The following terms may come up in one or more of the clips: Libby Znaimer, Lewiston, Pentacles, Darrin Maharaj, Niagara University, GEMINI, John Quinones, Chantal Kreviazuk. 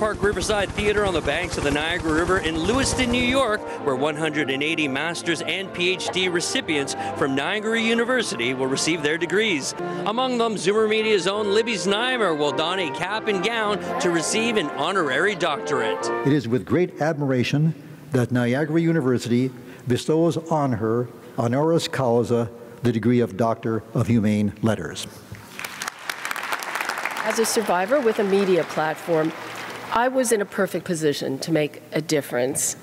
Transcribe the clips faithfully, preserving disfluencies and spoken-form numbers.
Park Riverside Theater on the banks of the Niagara River in Lewiston, New York, where one hundred eighty master's and PhD recipients from Niagara University will receive their degrees. Among them, Zoomer Media's own Libby Znaimer will don a cap and gown to receive an honorary doctorate. It is with great admiration that Niagara University bestows on her, honoris causa, the degree of Doctor of Humane Letters. As a survivor with a media platform, I was in a perfect position to make a difference.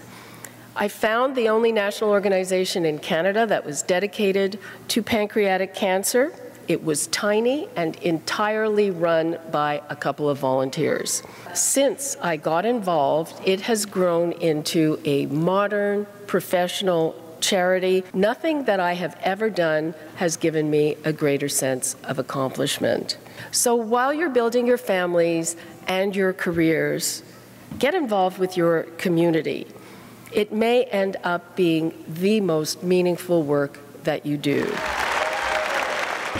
I found the only national organization in Canada that was dedicated to pancreatic cancer. It was tiny and entirely run by a couple of volunteers. Since I got involved, it has grown into a modern, professional charity. Nothing that I have ever done has given me a greater sense of accomplishment. So while you're building your families and your careers, get involved with your community. It may end up being the most meaningful work that you do.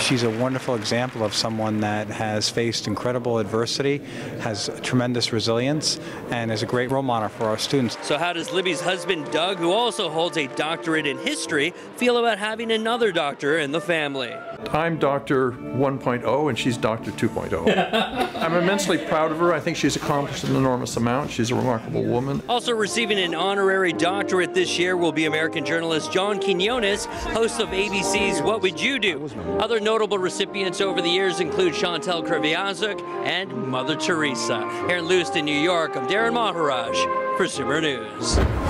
She's a wonderful example of someone that has faced incredible adversity, has tremendous resilience, and is a great role model for our students. So how does Libby's husband, Doug, who also holds a doctorate in history, feel about having another doctor in the family? I'm Doctor one point oh and she's Doctor two point oh. I'm immensely proud of her. I think she's accomplished an enormous amount. She's a remarkable woman. Also receiving an honorary doctorate this year will be American journalist John Quinones, host of A B C's What Would You Do? Other notable recipients over the years include Chantal Kreviazuk and Mother Teresa. Here in Lewiston, New York, I'm Darrin Maharaj for Zoomer News.